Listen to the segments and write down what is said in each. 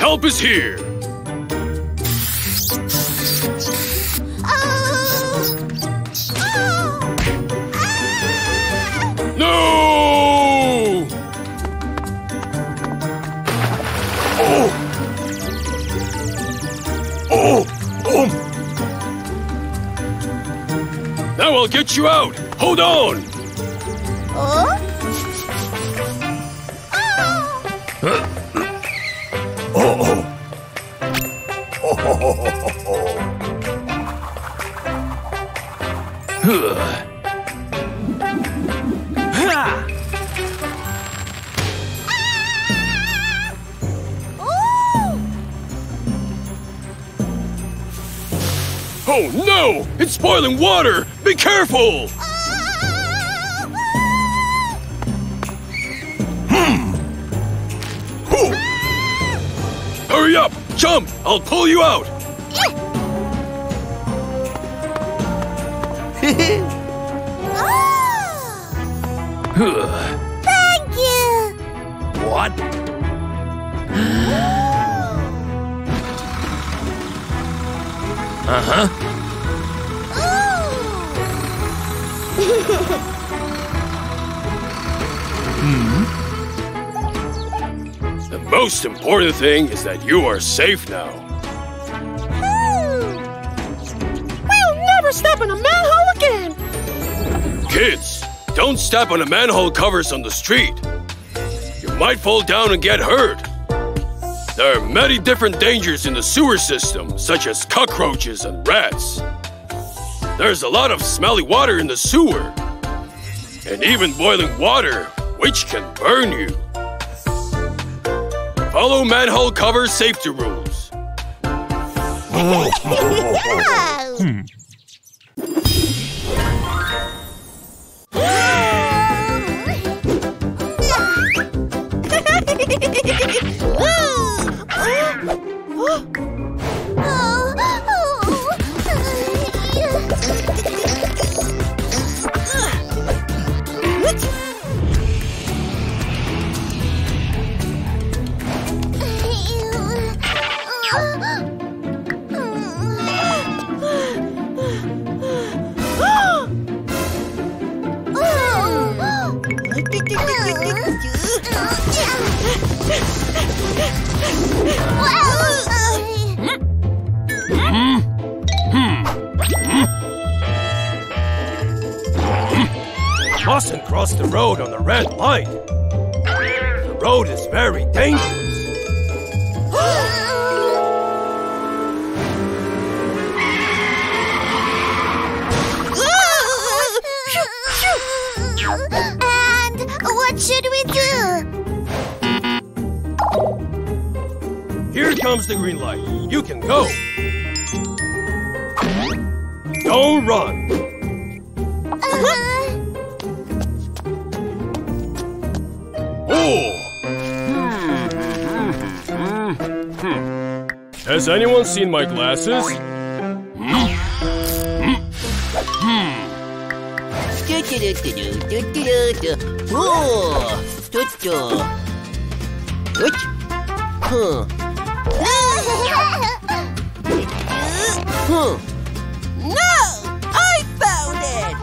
Help is here! No! Oh! Now I'll get you out! Hold on! Oh no! It's boiling water! Be careful! Hurry up! Jump! I'll pull you out! Thank you! What? The most important thing is that you are safe now. We'll never step in a manhole again! Kids, don't step on the manhole covers on the street. You might fall down and get hurt. There are many different dangers in the sewer system, such as cockroaches and rats. There's a lot of smelly water in the sewer, and even boiling water, which can burn you. Follow manhole cover safety rules. Mustn't cross the road on the red light. The road is very dangerous. And what should we do? Here comes the green light. You can go. Don't run. Has anyone seen my glasses? No! I found it!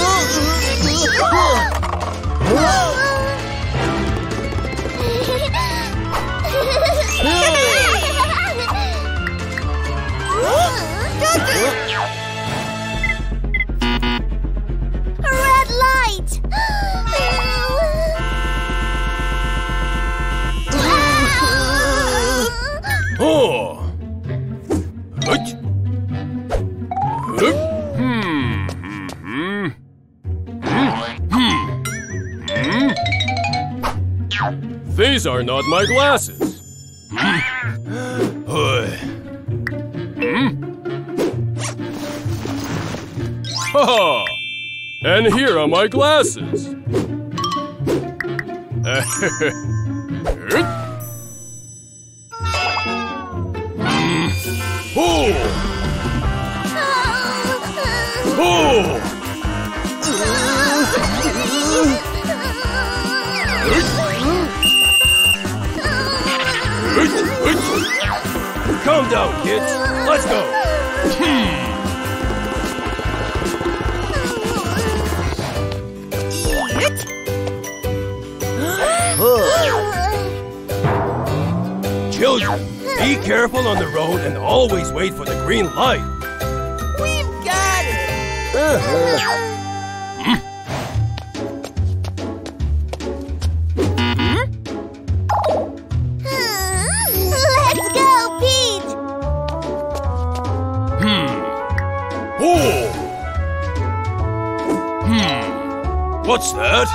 Red light. These are not my glasses. Ha-ha! And here are my glasses. calm down, kids. Let's go. Children, be careful on the road and always wait for the green light. We've got it. What's that?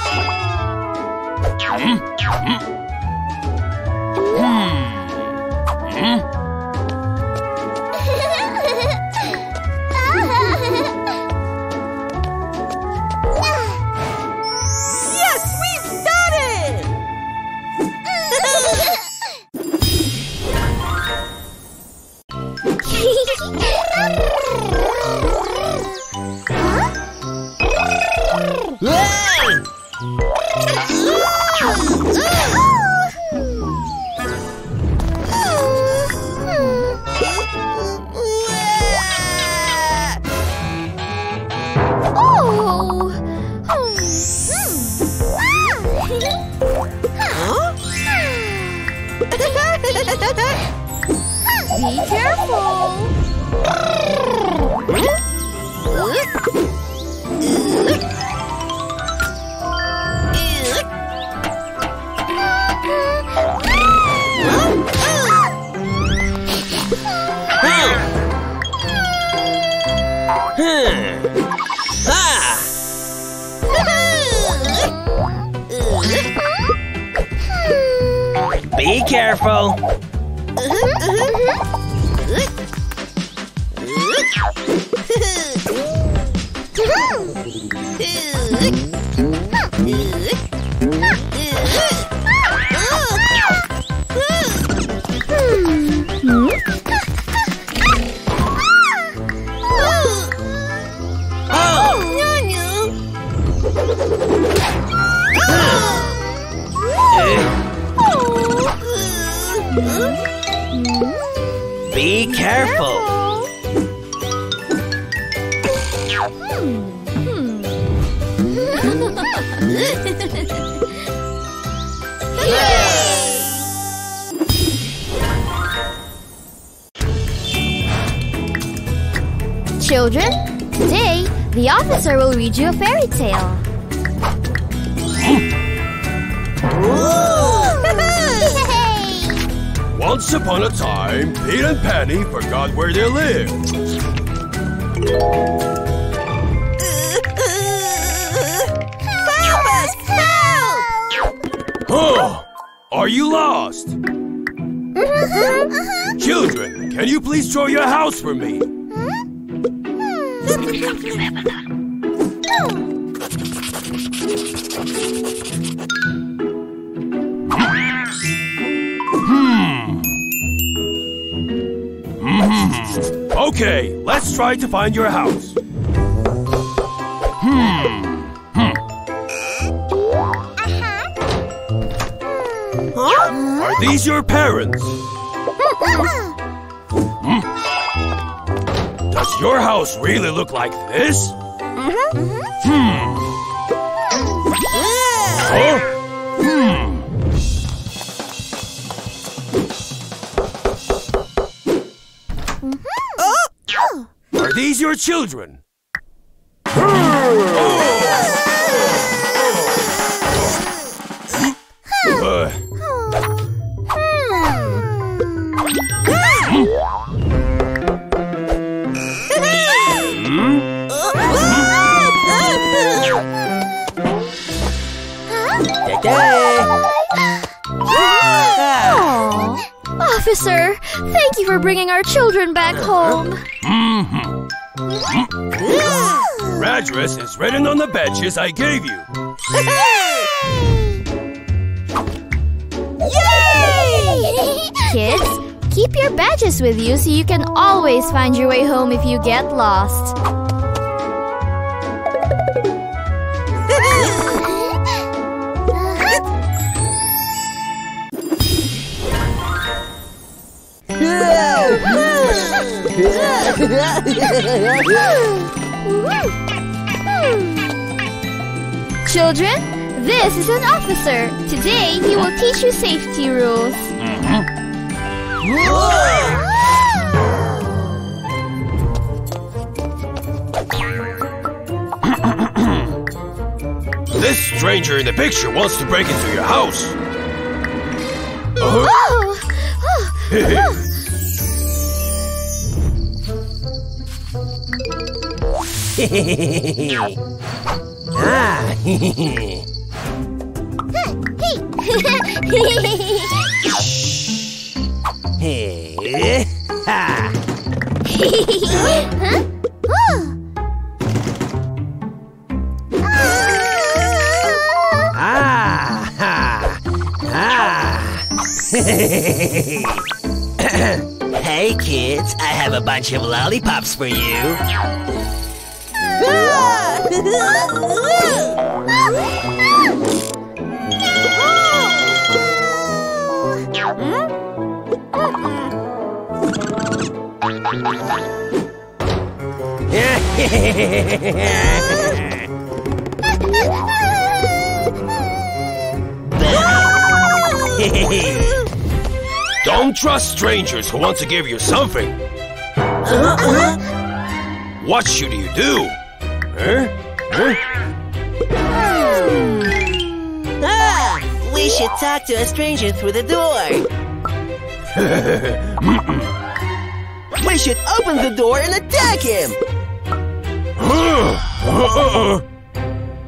Yes, we've got it! Be careful! Be careful! Be careful! Children, today the officer will read you a fairy tale. Once upon a time, Pete and Penny forgot where they lived. Help us! Help! Huh? Are you lost? Children, can you please draw your house for me? Okay, let's try to find your house. Are these your parents? Does your house really look like this? Are these your children? Officer, thank you for bringing our children back home. Your address is written on the badges I gave you. Yay! Kids, keep your badges with you so you can always find your way home if you get lost. Children, this is an officer. Today he will teach you safety rules. This stranger in the picture wants to break into your house. Hey kids, I have a bunch of lollipops for you. Don't trust strangers who want to give you something. What should you do? We should talk to a stranger through the door. We should open the door and attack him.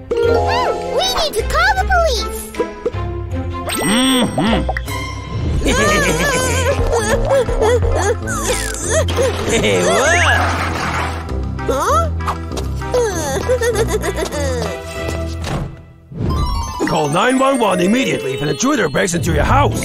We need to call the police. Hey, what? Huh? Call 911 immediately if an intruder breaks into your house.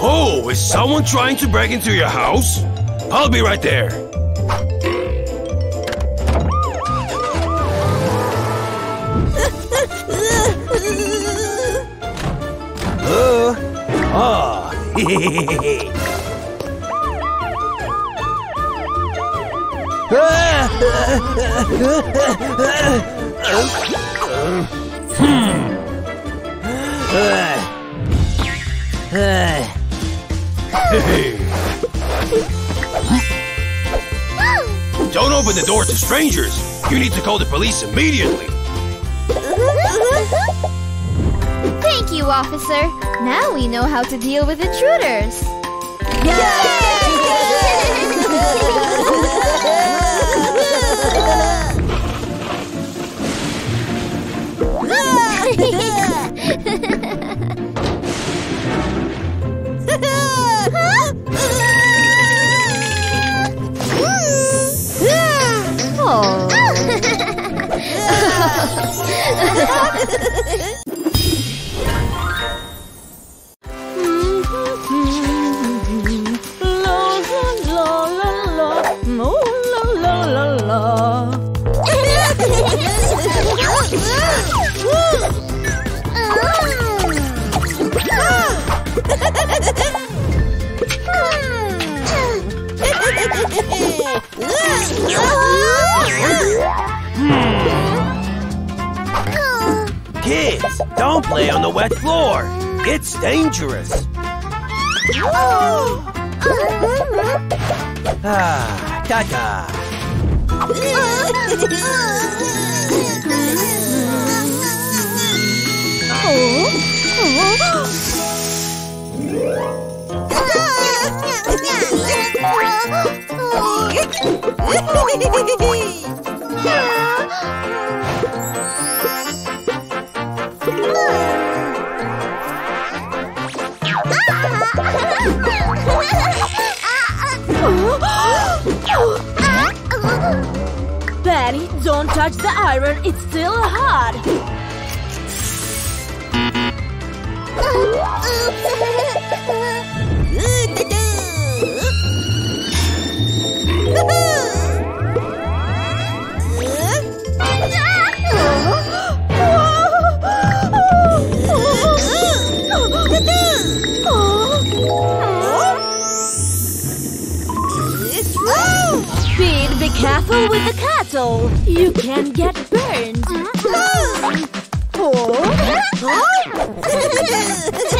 Oh, is someone trying to break into your house? I'll be right there. Don't open the door to strangers. You need to call the police immediately. Thank you, officer. Now we know how to deal with intruders. Oh. Kids, don't play on the wet floor. It's dangerous. Benny, don't touch the iron, it's still hot. with the cattle. You can get burned. Oh. Oh.